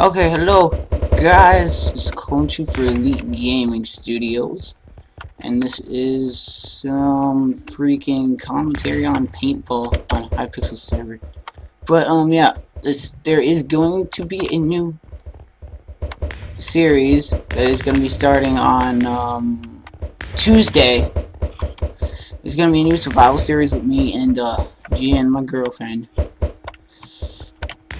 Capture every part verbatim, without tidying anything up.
Okay, hello guys, it's Clone two for Elite Gaming Studios, and this is some freaking commentary on paintball on Hypixel server. But um yeah, this there is going to be a new series that is gonna be starting on um Tuesday. There's gonna be a new survival series with me and uh G and my girlfriend.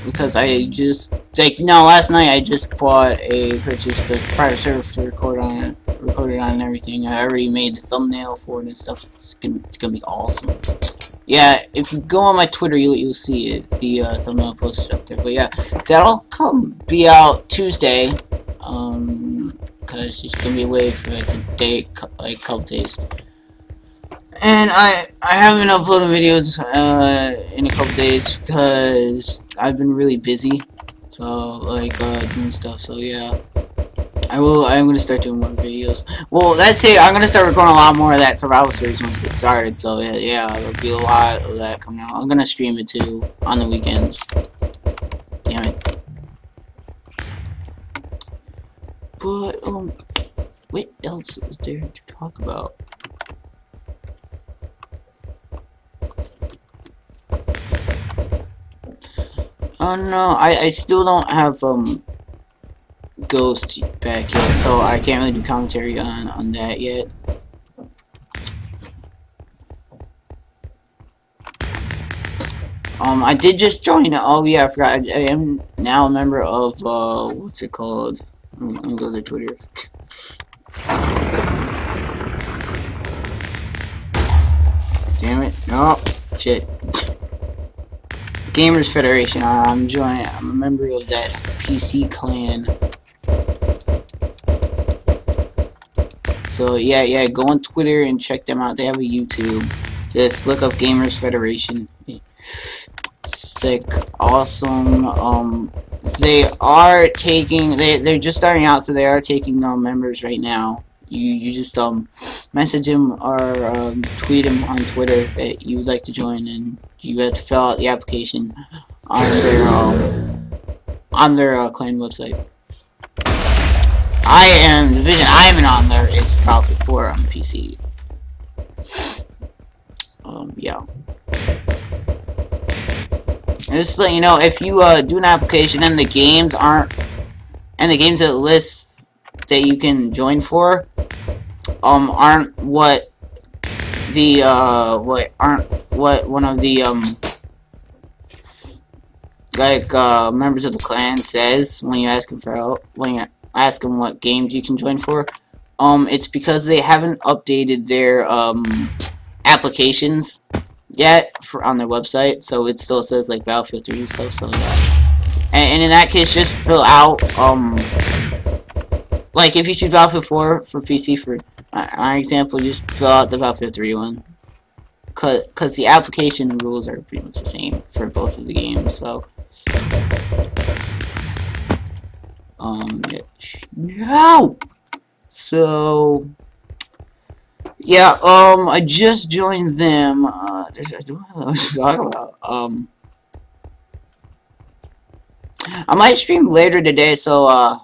Because I just like no last night I just bought a purchased a private server to record on it, recorded on and everything. I already made the thumbnail for it and stuff. It's gonna, it's gonna be awesome. Yeah, if you go on my Twitter, you'll you'll see it, the uh, thumbnail posted up there. But yeah, that'll come be out Tuesday. Um, cause she's gonna be away for like a day, like a couple days. And I I haven't uploaded videos uh, in a couple days because I've been really busy, so like uh, doing stuff. So yeah, I will. I'm gonna start doing more videos. Well, that's it. I'm gonna start recording a lot more of that survival series once we get started. So yeah, yeah, there'll be a lot of that coming out. I'm gonna stream it too on the weekends. Damn it. But um, what else is there to talk about? Oh no, I, I still don't have um Ghost back yet, so I can't really do commentary on, on that yet. Um, I did just join, oh yeah, I forgot, I, I am now a member of, uh, what's it called? I'm, I'm gonna go to their Twitter. Damn it, no, shit. Gamers Federation. I'm joining. I'm a member of that P C clan. So yeah, yeah. Go on Twitter and check them out. They have a YouTube. Just look up Gamers Federation. Sick, awesome. Um, they are taking. They they're just starting out, so they are taking um members right now. You you just um message him or um, tweet him on Twitter that you would like to join, and you have to fill out the application on their um, on their uh, clan website. I am the vision. I am on there. It's Profit Four on P C. Um yeah. And just to let you know, if you uh, do an application and the games aren't and the games that lists that you can join for um aren't what the uh what aren't what one of the um like uh members of the clan says when you ask them for help, when you ask them what games you can join for, um it's because they haven't updated their um applications yet for on their website, so it still says like Battlefield three and stuff. So and, and in that case, just fill out um like if you choose Battlefield four for P C for uh, our example, just fill out the Battlefield three one, cause, cause the application rules are pretty much the same for both of the games. So um no, so yeah, um I just joined them. Uh, there's I don't know what I was talking about. Um, I might stream later today, so uh.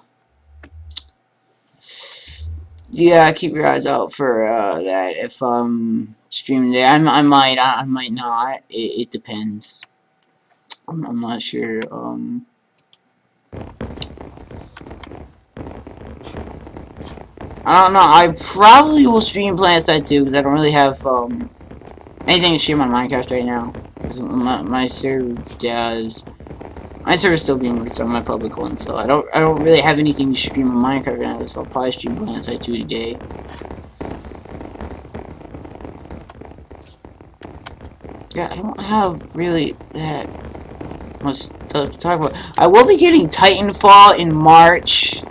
Yeah, keep your eyes out for uh, that. If I'm streaming today, I, I might, I, I might not. It, it depends. I'm, I'm not sure. Um, I don't know. I probably will stream PlanetSide two because I don't really have um, anything to stream on Minecraft right now. My, my server does. My server's still being worked on, my public one, so I don't I don't really have anything to stream on Minecraft right now, so I'll probably stream PlanetSide two today. Yeah, I don't have really that much stuff to talk about. I will be getting Titanfall in March.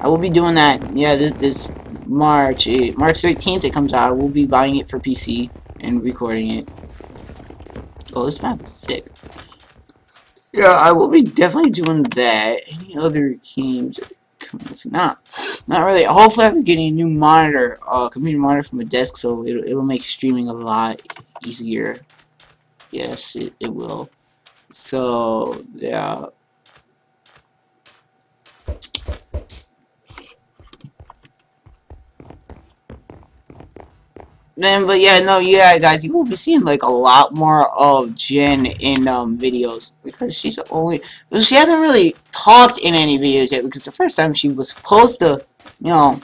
I will be doing that. Yeah, this this March it, March thirteenth it comes out. I will be buying it for P C and recording it. Oh, this map is sick. Yeah, I will be definitely doing that. Any other games? Not, not really. Hopefully, I'll be getting a new monitor, uh, computer monitor from a desk, so it'll, it'll make streaming a lot easier. Yes, it, it will. So, yeah. Then, but yeah, no, yeah, guys, you will be seeing like a lot more of Jen in um videos because she's the only. Well, she hasn't really talked in any videos yet because the first time she was supposed to, you know,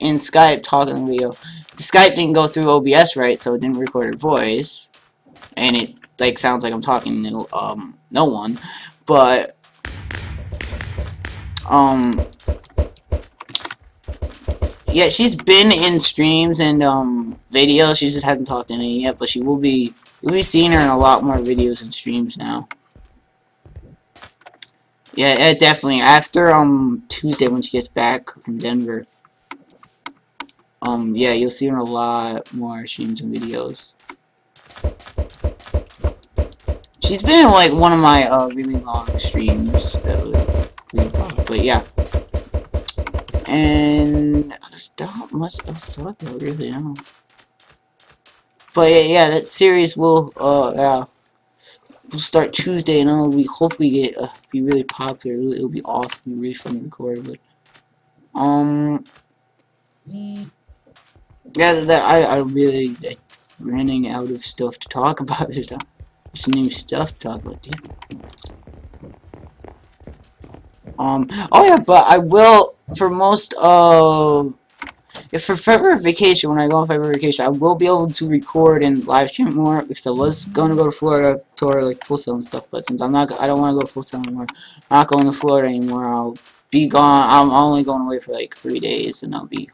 in Skype talking in the video, the Skype didn't go through O B S right, so it didn't record her voice, and it like sounds like I'm talking to um no one, but um. Yeah, she's been in streams and um, videos. She just hasn't talked in any yet, but she will be. We'll be seeing her in a lot more videos and streams now. Yeah, it definitely. After um Tuesday when she gets back from Denver. Um, yeah, you'll see her in a lot more streams and videos. She's been in like one of my uh, really long streams. That was really long, but yeah. And there's not much else to talk about, really, no. But yeah, yeah, that series will uh, uh will start Tuesday, and it'll be hopefully get uh, be really popular. It'll, it'll be awesome, it'll be really fun to record. But um, yeah, that, that I I really I'm running out of stuff to talk about. There's not some new stuff to talk about, dude. Um, oh yeah, but I will, for most of, if for February vacation, when I go on February vacation, I will be able to record and live stream more, because I was going to go to Florida, tour, like, Full Sail and stuff, but since I'm not, I don't want to go to Full Sail anymore, I'm not going to Florida anymore, I'll be gone, I'm only going away for, like, three days, and I'll be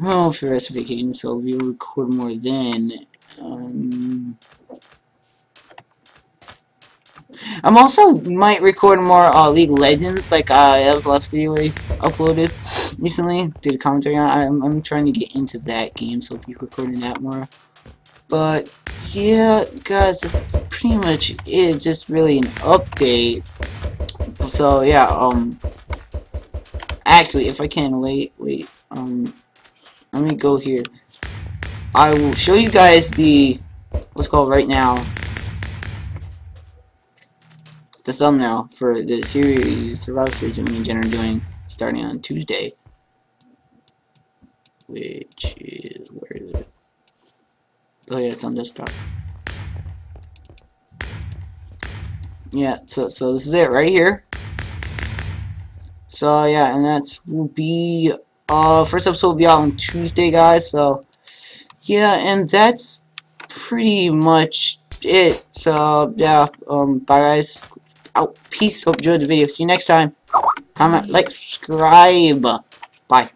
home for the rest of vacation, so we'll record more then. um... I'm also might record more uh, League of Legends, like uh, that was the last video I uploaded recently, did a commentary on. I'm, I'm trying to get into that game, so I'll be recording that more. But yeah, guys, that's pretty much it. Just really an update. So yeah, um, actually, if I can wait, wait, um, let me go here. I will show you guys the what's called right now. The thumbnail for the series, survival series that me and Jen are doing starting on Tuesday, which is, where is it? Oh yeah, it's on desktop. Yeah, so so this is it right here. So yeah, and that's will be uh first episode will be out on Tuesday, guys. So yeah, and that's pretty much it. So yeah, um bye guys. Out. Peace. Hope you enjoyed the video. See you next time. Comment, like, subscribe. Bye.